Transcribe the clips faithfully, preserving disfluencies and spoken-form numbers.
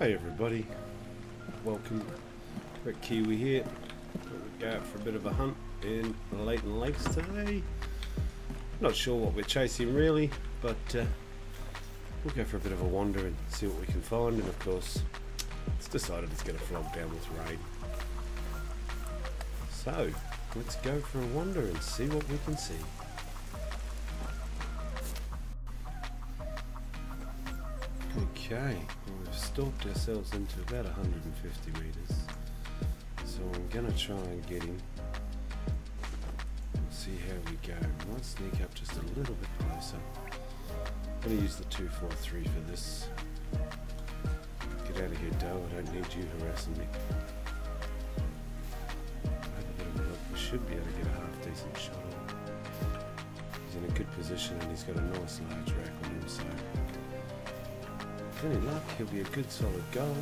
Hey everybody, welcome. Rekt'd Kiwi here. We're going out for a bit of a hunt in Layton Lakes today. Not sure what we're chasing really, but uh, we'll go for a bit of a wander and see what we can find. And of course, it's decided it's going to flog down with rain. So let's go for a wander and see what we can see. Okay, well, we've stalked ourselves into about one hundred fifty metres, so I'm going to try and get him. We'll see how we go. I might sneak up just a little bit closer. I'm going to use the two four three for this. Get out of here, doe, I don't need you harassing me. Have a bit of a look. We should be able to get a half decent shot on him. He's in a good position and he's got a nice large rack on him, so any luck, he'll be a good solid gold.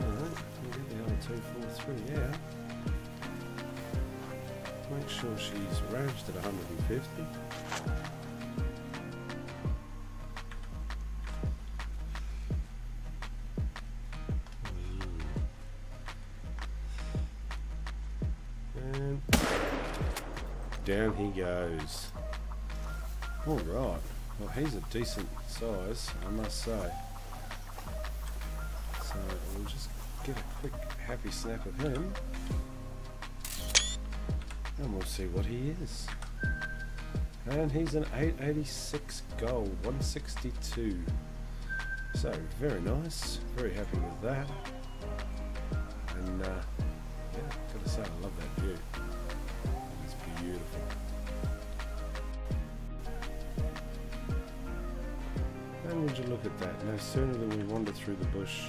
Alright, we'll get the R two forty-three out. Make sure she's ranged at one hundred fifty. And down he goes. Alright, well he's a decent size, I must say. So we'll just get a quick happy snap of him and we'll see what he is. And he's an eight eighty-six gold, one sixty-two. So very nice, very happy with that. And uh, yeah, gotta say I love that view. It's beautiful. Would you look at that? No sooner than we wander through the bush,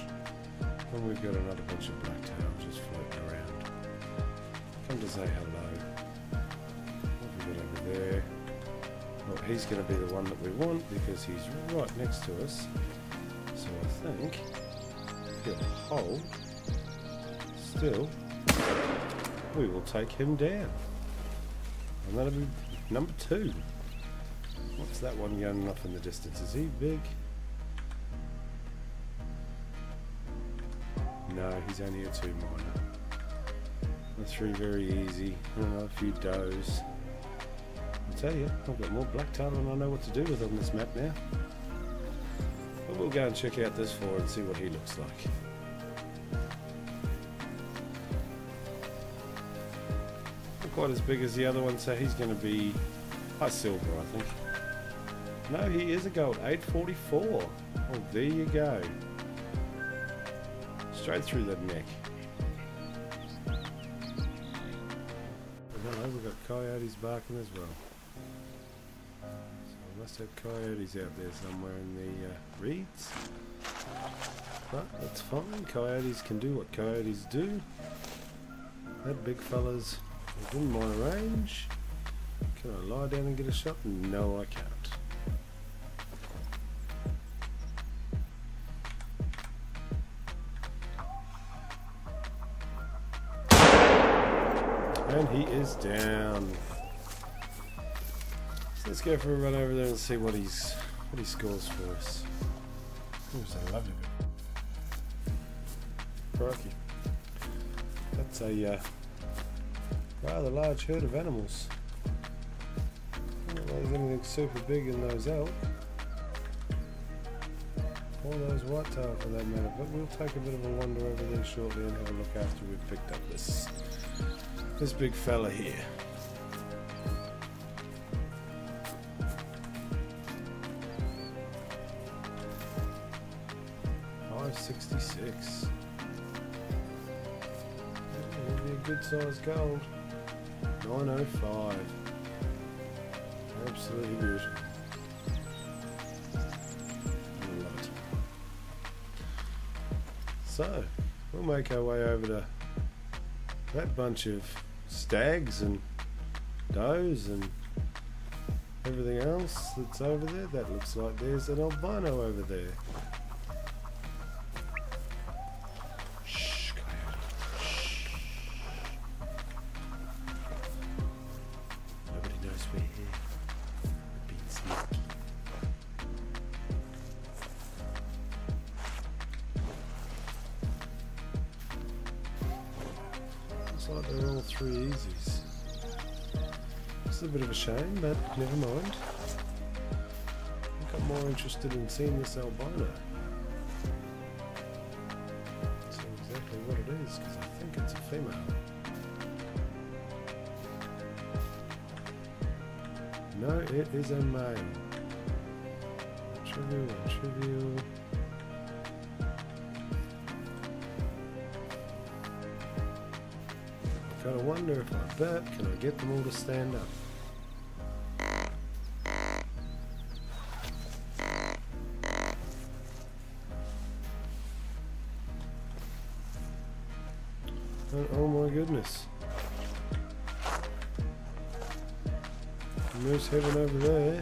and we've got another bunch of blacktails just floating around. Come to say hello. What have we got over there? Well, he's going to be the one that we want because he's right next to us. So I think he'll hold. Still, we will take him down. And that'll be number two. What's that one going off in the distance? Is he big? No, he's only a two minor. The three very easy. Oh, a few does. I'll tell you, I've got more blacktail than I know what to do with on this map now. But we'll go and check out this four and see what he looks like. Not quite as big as the other one, so he's going to be high silver, I think. No, he is a gold, eight forty-four. Oh, there you go. Straight through the neck. Hello, we've got coyotes barking as well. So we must have coyotes out there somewhere in the uh, reeds. But that's fine, coyotes can do what coyotes do. That big fella's within my range. Can I lie down and get a shot? No, I can't. And he is down. So let's go for a run over there and see what he's what he scores for us. Ooh, it's a lovely bit. Crikey. That's a uh, rather large herd of animals. I don't know if there's anything super big in those elk. Or those whitetail for that matter, but we'll take a bit of a wander over there shortly and have a look after we've picked up this. This big fella here. five sixty-six. That'll be a good size gold. nine oh five. Absolutely beautiful. I love it. So, we'll make our way over to that bunch of stags and does and everything else that's over there. That looks like there's an albino over there. Shh, coyote. Shh. Nobody knows we're here. We're being sneaky. thought they were all three easies. It's a bit of a shame, but never mind. I think I'm more interested in seeing this albino. That's exactly what it is, because I think it's a female. No, it is a male. Trivial, trivial. I kind of wonder if I bet, can I get them all to stand up? Oh, oh my goodness. Moose heaven over there,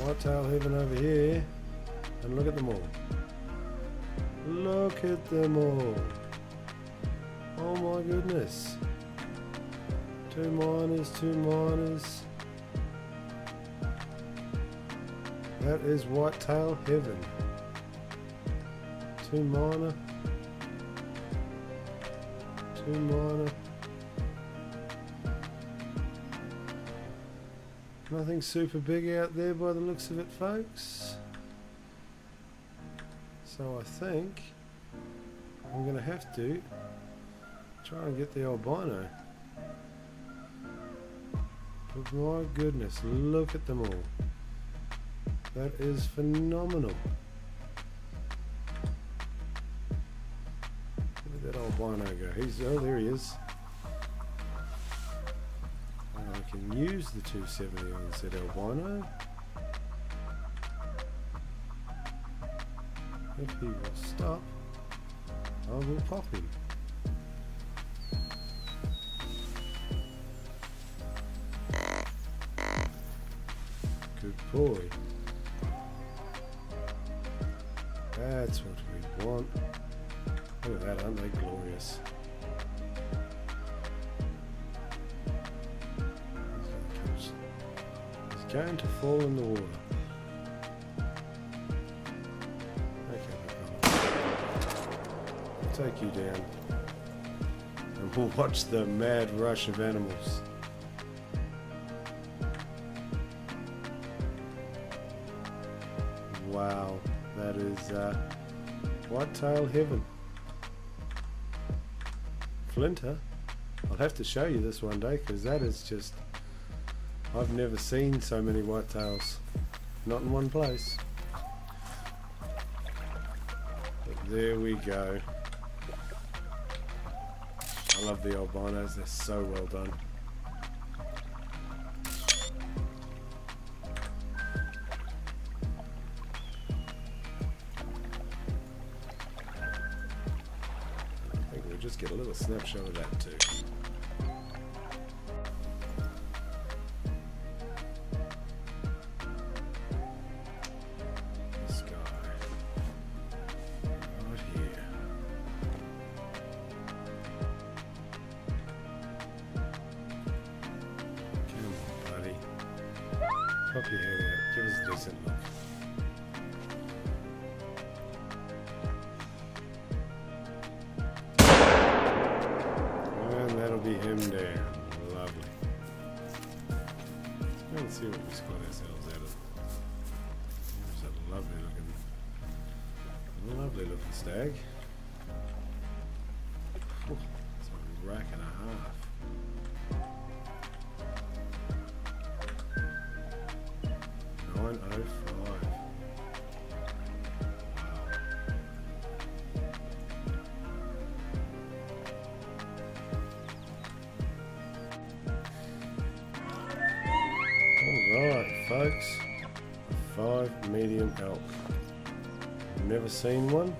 whitetail heaven over here, and look at them all. Look at them all. Oh my goodness. Two miners, two miners. That is whitetail heaven. Two miner. Two miner. Nothing super big out there by the looks of it, folks. So I think I'm going to have to try and get the albino. But my goodness, look at them all. That is phenomenal. Look at that albino go. He's, oh, there he is. Can use the two seventy on said albino if he will stop. I will pop him. Good boy. That's what we want. Look at that, aren't they glorious? Going to fall in the water. Okay, I'll take you down and we'll watch the mad rush of animals. Wow, that is uh, whitetail heaven. Flint, huh? I'll have to show you this one day, because that is just, I've never seen so many whitetails, not in one place. But there we go. I love the albinos, they're so well done. I think we'll just get a little snapshot of that too. Pop your head out, give us a decent look. And that'll be him down. Lovely. Let's go and see what we've got ourselves out of. There's a lovely looking, lovely looking stag. Oh, that's a rack and a half. nine oh five. Alright folks, five medium elk. Never seen one.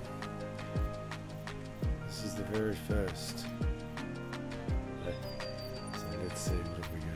This is the very first. Okay. So let's see what we got.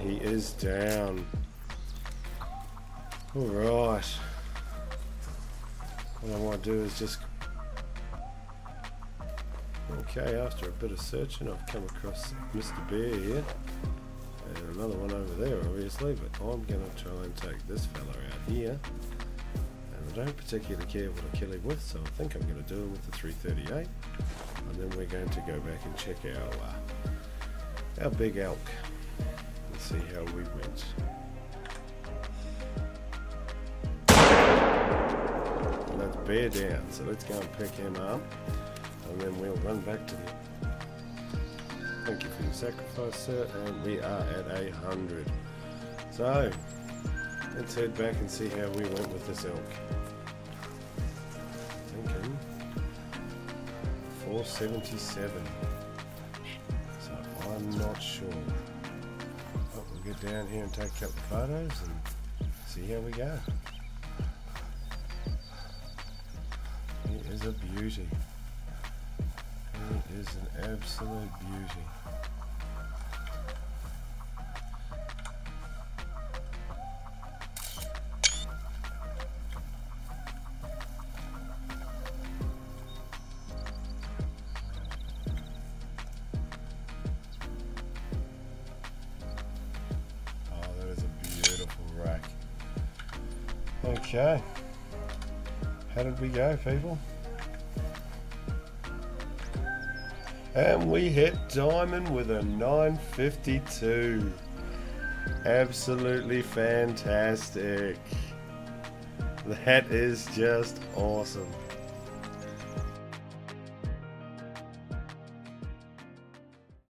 He Kiwi is down. Alright. What I want to do is just... Okay, after a bit of searching, I've come across Mister Bear here. And another one over there, obviously. But I'm going to try and take this fella out here. And I don't particularly care what I kill him with, so I think I'm going to do him with the three thirty-eight. And then we're going to go back and check our... Uh, our big elk and see how we went. And that's bear down, so let's go and pick him up and then we'll run back to him. Thank you for your sacrifice, sir, and we are at eight hundred. So let's head back and see how we went with this elk. Thinking four seventy-seven. I'm not sure, but we'll get down here and take a couple of photos and see how we go. He is a beauty. He is an absolute beauty. Okay, how did we go, people? And we hit diamond with a nine fifty-two. Absolutely fantastic. That is just awesome.